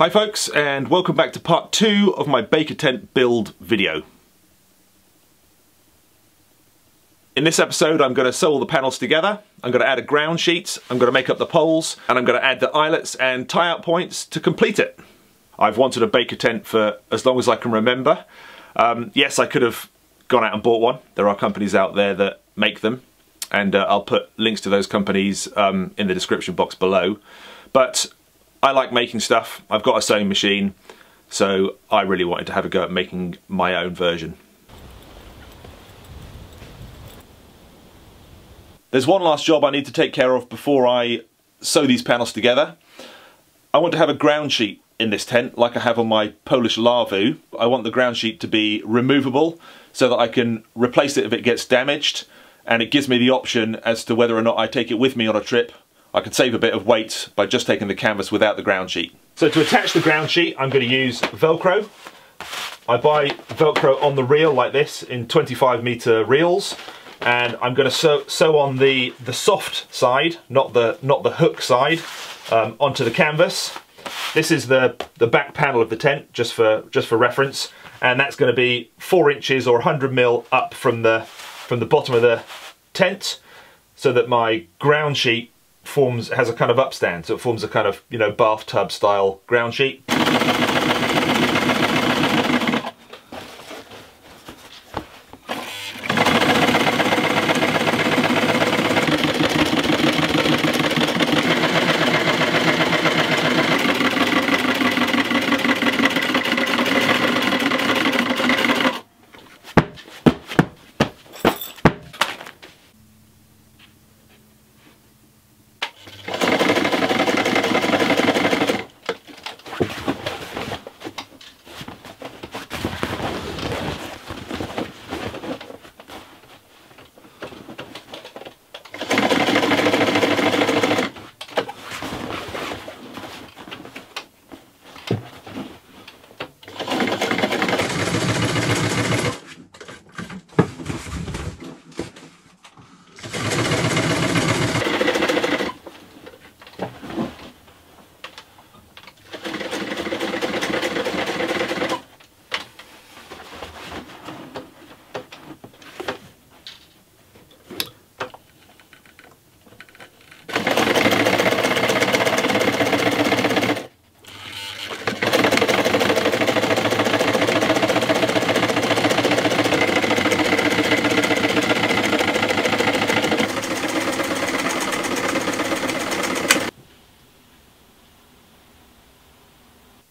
Hi folks, and welcome back to part 2 of my Baker tent build video. In this episode I'm going to sew all the panels together, I'm going to add a ground sheet, I'm going to make up the poles, and I'm going to add the eyelets and tie-out points to complete it. I've wanted a Baker tent for as long as I can remember. Yes, I could have gone out and bought one. There are companies out there that make them, and I'll put links to those companies in the description box below. But I like making stuff, I've got a sewing machine, so I really wanted to have a go at making my own version. There's one last job I need to take care of before I sew these panels together. I want to have a ground sheet in this tent, like I have on my Polish lavvu. I want the ground sheet to be removable so that I can replace it if it gets damaged, and it gives me the option as to whether or not I take it with me on a trip. I can save a bit of weight by just taking the canvas without the ground sheet. So to attach the ground sheet, I'm going to use Velcro. I buy Velcro on the reel like this in 25-meter reels, and I'm going to sew on the soft side, not the hook side, onto the canvas. This is the back panel of the tent, just for reference, and that's going to be 4 inches or 100mm up from the bottom of the tent, so that my ground sheet has a kind of upstand, so it forms a kind of, you know, bathtub style ground sheet.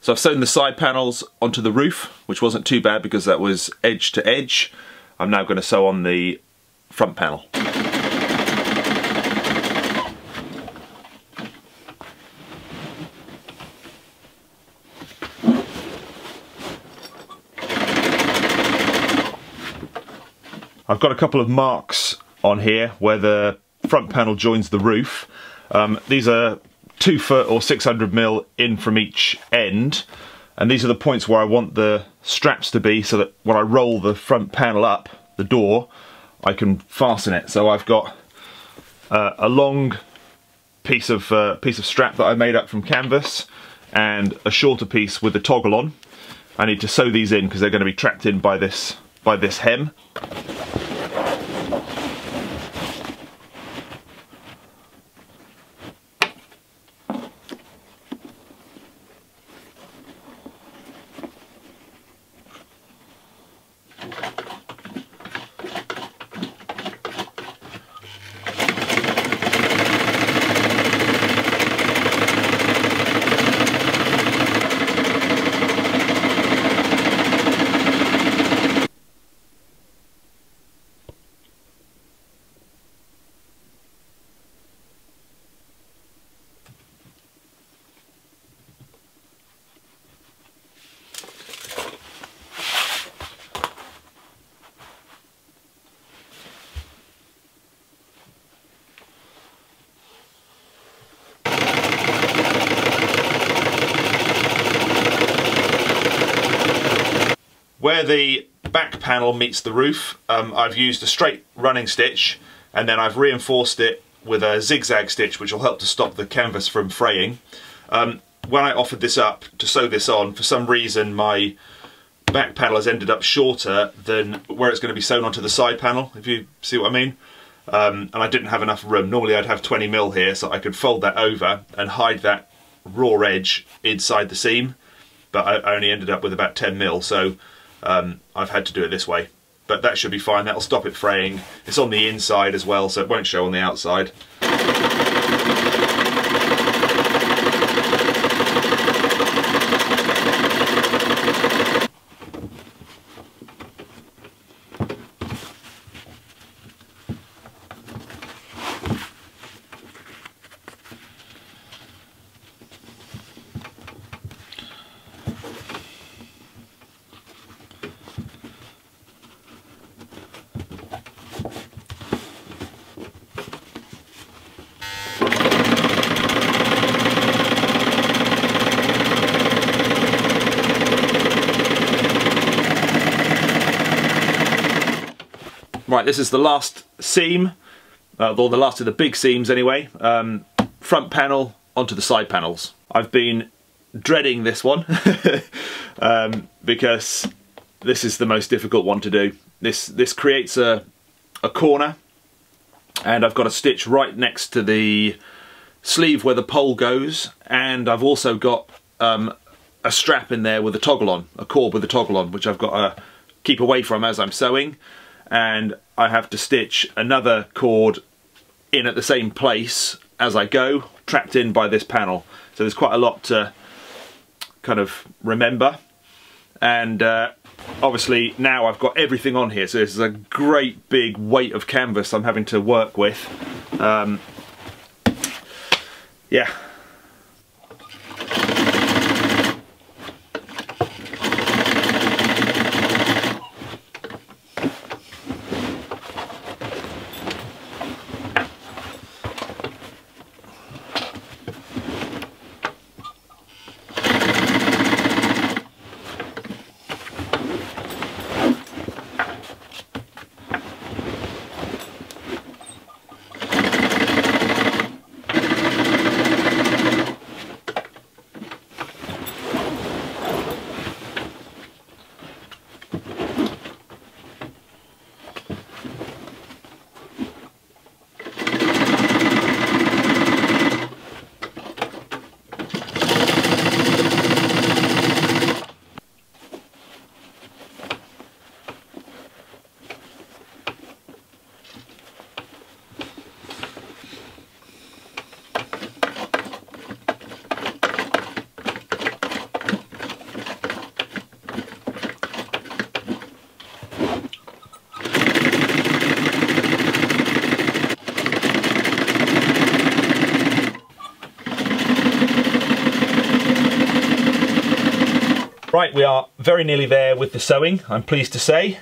So I've sewn the side panels onto the roof, which wasn't too bad because that was edge to edge. I'm now going to sew on the front panel. I've got a couple of marks on here where the front panel joins the roof. These are 2 foot or 600mm in from each end, and these are the points where I want the straps to be so that when I roll the front panel up the door I can fasten it. So I've got a long piece of strap that I made up from canvas and a shorter piece with the toggle on. I need to sew these in because they're going to be trapped in by this hem. Where the back panel meets the roof, I've used a straight running stitch, and then I've reinforced it with a zigzag stitch, which will help to stop the canvas from fraying. when I offered this up to sew this on, for some reason my back panel has ended up shorter than where it's going to be sewn onto the side panel, if you see what I mean. And I didn't have enough room. Normally I'd have 20 mil here so I could fold that over and hide that raw edge inside the seam, but I only ended up with about 10 mil, so I've had to do it this way. But that should be fine, that'll stop it fraying. It's on the inside as well, so it won't show on the outside. Right, this is the last seam, or the last of the big seams anyway, front panel onto the side panels. I've been dreading this one because this is the most difficult one to do. This creates a corner, and I've got a stitch right next to the sleeve where the pole goes, and I've also got a strap in there with a toggle on, a cord with a toggle on, which I've got to keep away from as I'm sewing. And I have to stitch another cord in at the same place as I go, trapped in by this panel. So there's quite a lot to kind of remember. And obviously now I've got everything on here, so this is a great big weight of canvas I'm having to work with. Yeah. Right, we are very nearly there with the sewing, I'm pleased to say.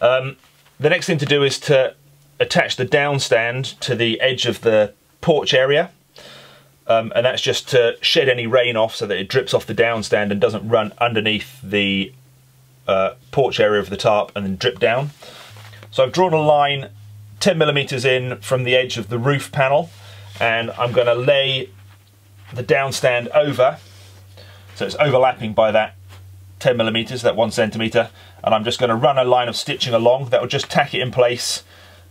The next thing to do is to attach the downstand to the edge of the porch area, and that's just to shed any rain off so that it drips off the downstand and doesn't run underneath the porch area of the tarp and then drip down. So I've drawn a line 10 mm in from the edge of the roof panel, and I'm going to lay the downstand over, so it's overlapping by that 10 mm, that 1 cm, and I'm just going to run a line of stitching along. That will just tack it in place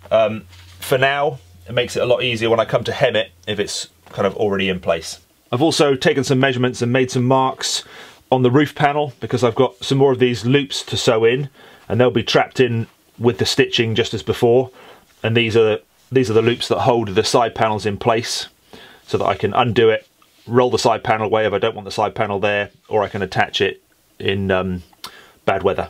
for now. It makes it a lot easier when I come to hem it if it's kind of already in place. I've also taken some measurements and made some marks on the roof panel because I've got some more of these loops to sew in, and they'll be trapped in with the stitching just as before, and these are the loops that hold the side panels in place so that I can undo it, roll the side panel away if I don't want the side panel there, or I can attach it in bad weather.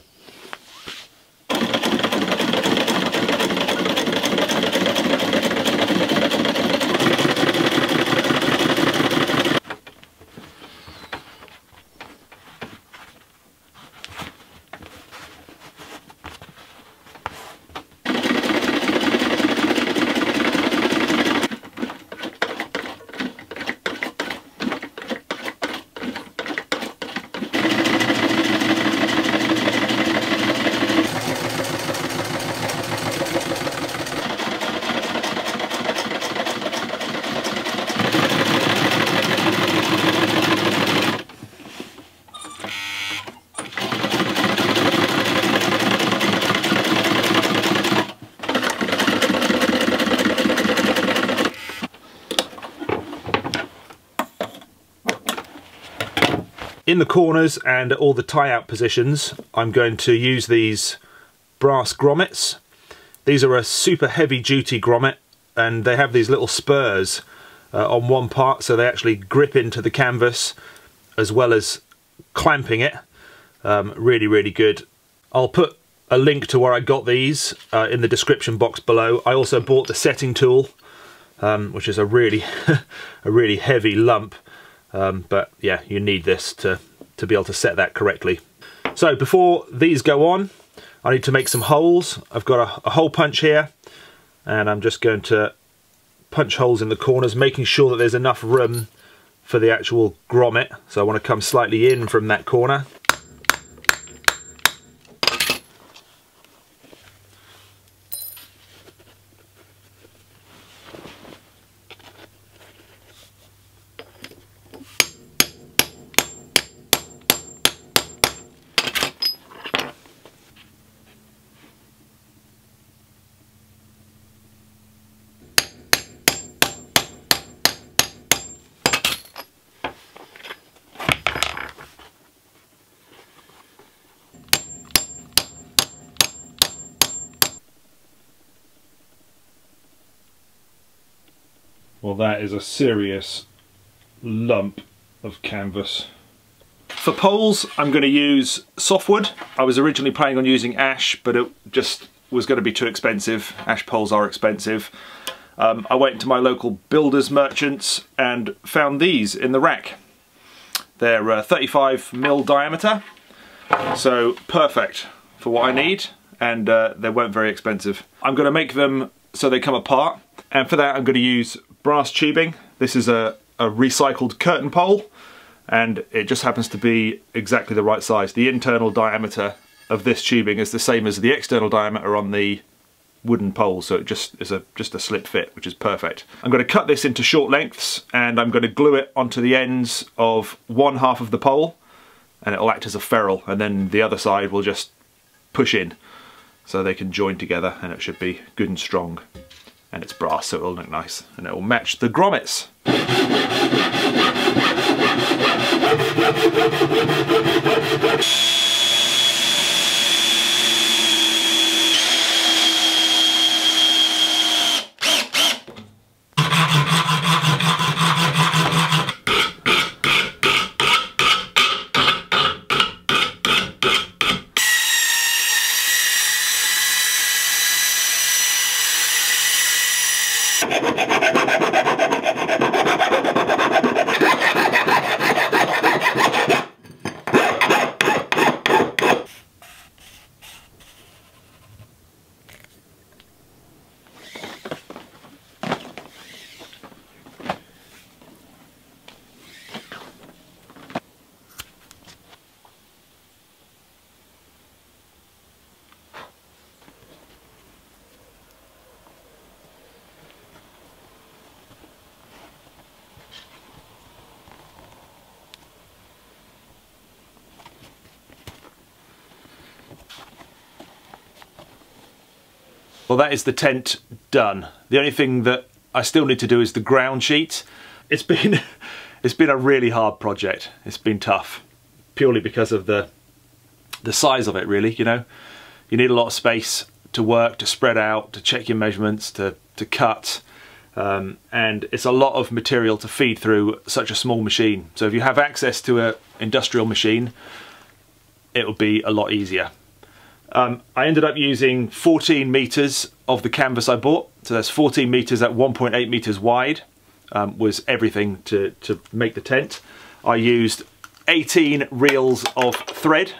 In the corners and all the tie-out positions, I'm going to use these brass grommets. These are a super heavy-duty grommet, and they have these little spurs on one part, so they actually grip into the canvas as well as clamping it. Really, really good. I'll put a link to where I got these in the description box below. I also bought the setting tool, which is a really heavy lump, but yeah, you need this to be able to set that correctly. So before these go on, I need to make some holes. I've got a hole punch here, and I'm just going to punch holes in the corners, making sure that there's enough room for the actual grommet. So I want to come slightly in from that corner. Well, that is a serious lump of canvas. For poles, I'm going to use softwood. I was originally planning on using ash, but it just was going to be too expensive. Ash poles are expensive. I went to my local builders merchants and found these in the rack. They're 35mm diameter, so perfect for what I need, and they weren't very expensive. I'm going to make them so they come apart, and for that I'm going to use brass tubing. This is a recycled curtain pole, and it just happens to be exactly the right size. The internal diameter of this tubing is the same as the external diameter on the wooden pole, so it just is just a slip fit, which is perfect. I'm going to cut this into short lengths, and I'm going to glue it onto the ends of one half of the pole, and it'll act as a ferrule, and then the other side will just push in so they can join together, and it should be good and strong. And it's brass, so it'll look nice, and it'll match the grommets. Well, that is the tent done. The only thing that I still need to do is the ground sheet. It's been a really hard project. It's been tough, purely because of the size of it, really, you know. You need a lot of space to work, to spread out, to check your measurements, to cut, and it's a lot of material to feed through such a small machine. So if you have access to an industrial machine, it will be a lot easier. I ended up using 14 meters of the canvas I bought, so that's 14 meters at 1.8 meters wide, was everything to make the tent. I used 18 reels of thread,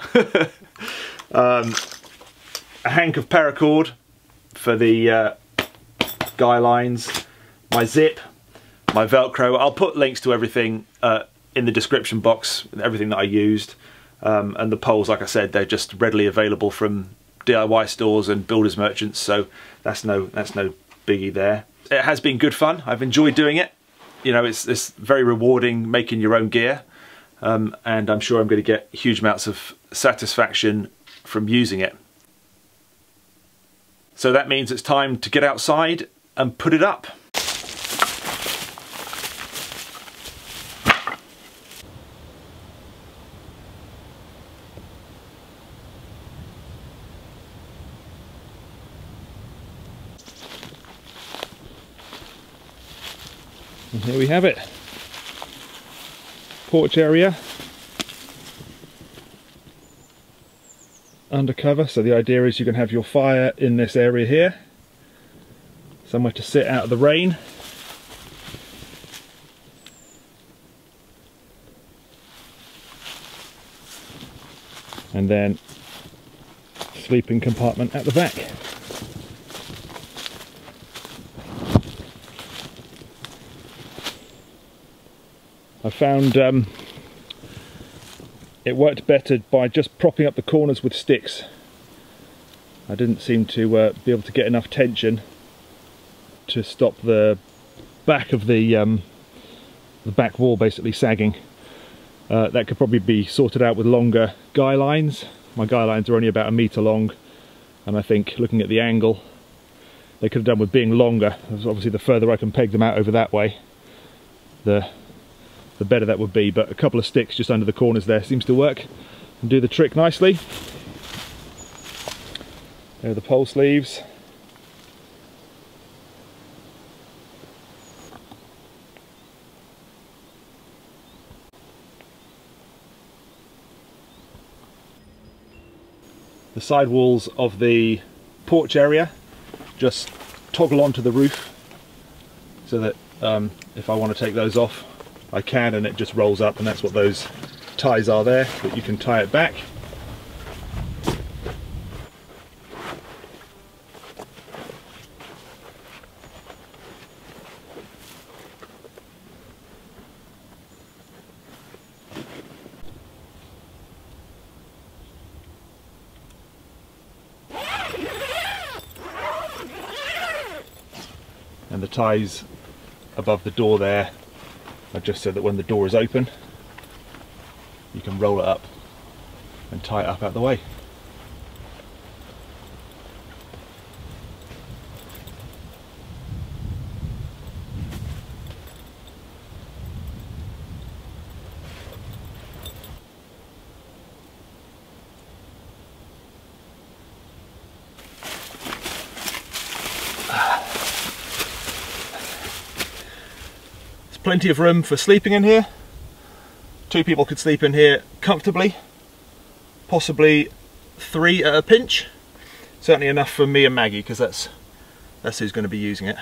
a hank of paracord for the guy lines, my zip, my Velcro. I'll put links to everything in the description box, everything that I used. And the poles, like I said, they're just readily available from DIY stores and builders merchants, so that's no biggie there. It has been good fun. I've enjoyed doing it. You know, it's very rewarding making your own gear, and I'm sure I'm going to get huge amounts of satisfaction from using it. So that means it's time to get outside and put it up. And here we have it. Porch area. Undercover, so the idea is you can have your fire in this area here. Somewhere to sit out of the rain. And then sleeping compartment at the back. I found it worked better by just propping up the corners with sticks. I didn't seem to be able to get enough tension to stop the back of the back wall basically sagging. That could probably be sorted out with longer guy lines. My guy lines are only about 1 meter long, and I think looking at the angle they could have done with being longer. Obviously the further I can peg them out over that way, the better that would be, but a couple of sticks just under the corners there seems to work and do the trick nicely. There are the pole sleeves. The side walls of the porch area just toggle onto the roof, so that if I want to take those off I can, and it just rolls up, and that's what those ties are there, that you can tie it back. And the ties above the door there just so that when the door is open you can roll it up and tie it up out of the way. Plenty of room for sleeping in here. 2 people could sleep in here comfortably, possibly 3 at a pinch. Certainly enough for me and Maggie, because that's who's going to be using it.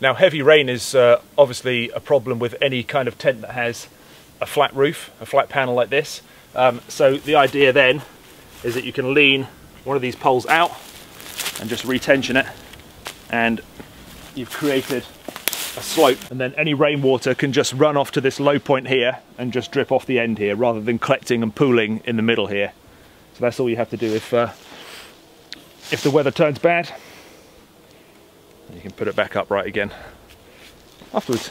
Now, heavy rain is obviously a problem with any kind of tent that has a flat roof, a flat panel like this. So the idea then is that you can lean one of these poles out and just retension it, and you've created a slope, and then any rainwater can just run off to this low point here and just drip off the end here, rather than collecting and pooling in the middle here. So that's all you have to do if the weather turns bad. You can put it back up right again afterwards.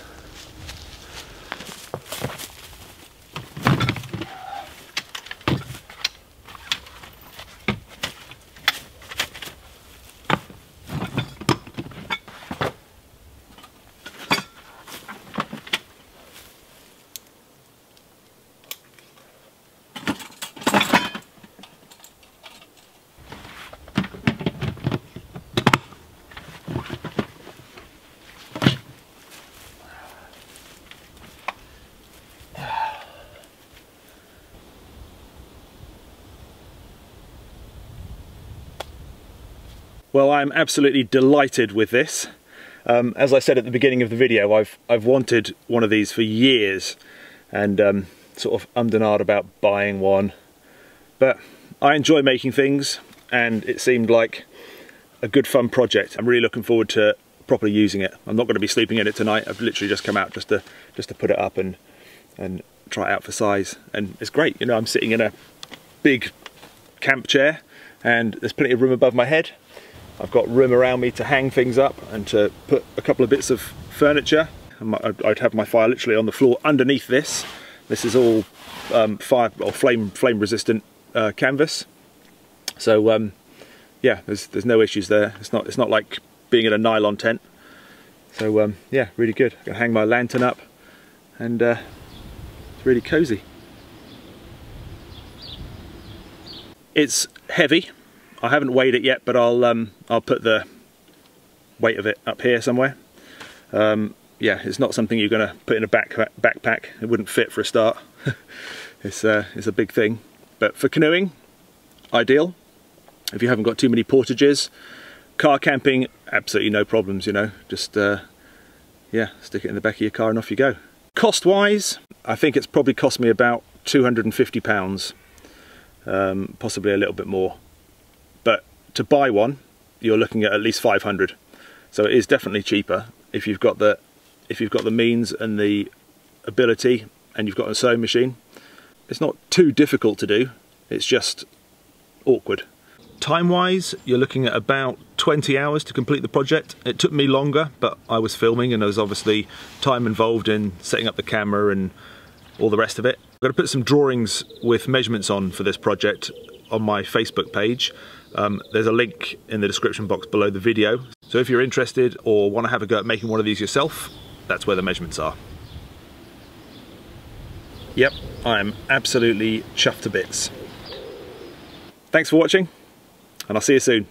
Well, I'm absolutely delighted with this. As I said at the beginning of the video, I've wanted one of these for years, and sort of ummed and ahed about buying one. But I enjoy making things, and it seemed like a good fun project. I'm really looking forward to properly using it. I'm not going to be sleeping in it tonight. I've literally just come out just to put it up and try it out for size. And it's great, you know, I'm sitting in a big camp chair and there's plenty of room above my head. I've got room around me to hang things up and to put a couple of bits of furniture. I'd have my fire literally on the floor underneath this. This is all fire or flame resistant canvas. So yeah, there's no issues there. It's not like being in a nylon tent. So yeah, really good. I can hang my lantern up, and it's really cozy. It's heavy. I haven't weighed it yet, but I'll put the weight of it up here somewhere. Yeah, it's not something you're going to put in a backpack. It wouldn't fit for a start. It's a big thing. But for canoeing, ideal. If you haven't got too many portages. Car camping, absolutely no problems, you know. Just, yeah, stick it in the back of your car and off you go. Cost-wise, I think it's probably cost me about £250, possibly a little bit more. But to buy one, you're looking at least 500. So it is definitely cheaper if you've got the means and the ability, and you've got a sewing machine. It's not too difficult to do. It's just awkward. Time-wise, you're looking at about 20 hours to complete the project. It took me longer, but I was filming and there was obviously time involved in setting up the camera and all the rest of it. I'm going to put some drawings with measurements on for this project on my Facebook page. There's a link in the description box below the video. So if you're interested or want to have a go at making one of these yourself, that's where the measurements are. Yep, I'm absolutely chuffed to bits. Thanks for watching. And I'll see you soon.